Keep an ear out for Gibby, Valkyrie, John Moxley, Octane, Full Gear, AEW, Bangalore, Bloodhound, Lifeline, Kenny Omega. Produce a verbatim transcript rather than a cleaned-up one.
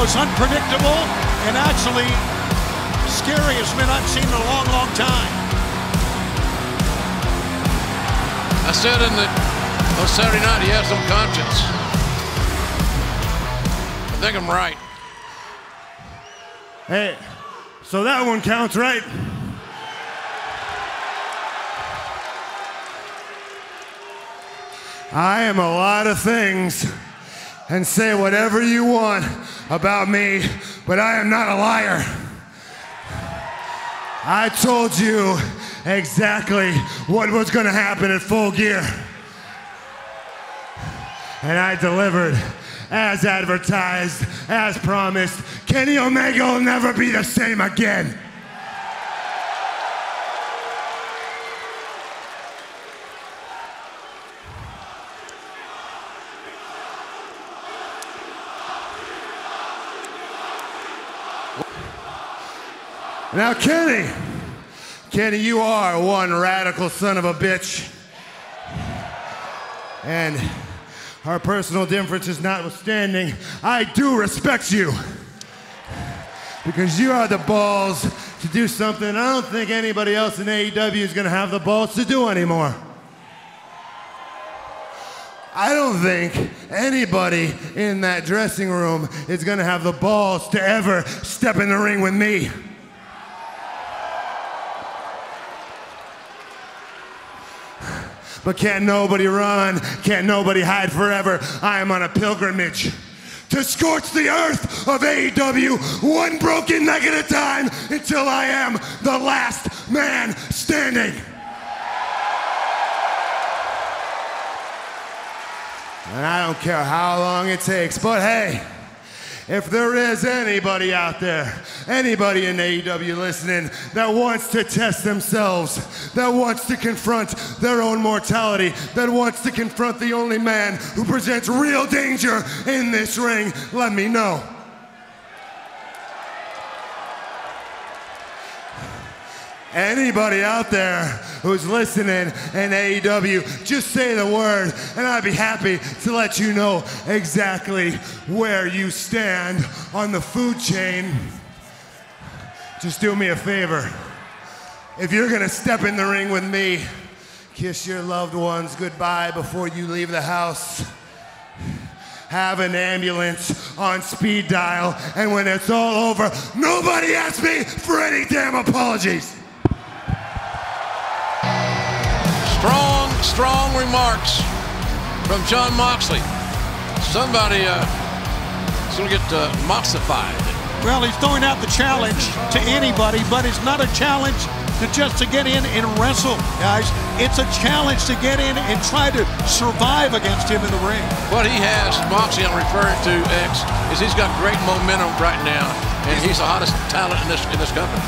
most unpredictable and actually scariest men I've seen in a long, long time. I said in the on Saturday night he has some conscience. I think I'm right. Hey, so that one counts, right? I am a lot of things and say whatever you want about me, but I am not a liar. I told you exactly what was gonna happen at Full Gear. And I delivered as advertised, as promised. Kenny Omega will never be the same again. Now, Kenny, Kenny, you are one radical son of a bitch. And our personal differences notwithstanding, I do respect you. Because you are the balls to do something I don't think anybody else in A E W is going to have the balls to do anymore. I don't think anybody in that dressing room is going to have the balls to ever step in the ring with me. But can't nobody run, can't nobody hide forever. I am on a pilgrimage to scorch the earth of A E W one broken leg at a time until I am the last man standing. And I don't care how long it takes, but hey, if there is anybody out there, anybody in A E W listening that wants to test themselves, that wants to confront their own mortality, that wants to confront the only man who presents real danger in this ring, let me know. Anybody out there who's listening in A E W, just say the word and I'd be happy to let you know exactly where you stand on the food chain. Just do me a favor. If you're gonna step in the ring with me, kiss your loved ones goodbye before you leave the house. Have an ambulance on speed dial, and when it's all over, nobody asks me for any damn apologies. Strong, strong remarks from John Moxley. Somebody uh, is going to get uh, moxified. Well, he's throwing out the challenge to anybody, but it's not a challenge to just to get in and wrestle, guys. It's a challenge to get in and try to survive against him in the ring. What he has, Moxley, I'm referring to X, is he's got great momentum right now, and he's the hottest talent in this, in this company.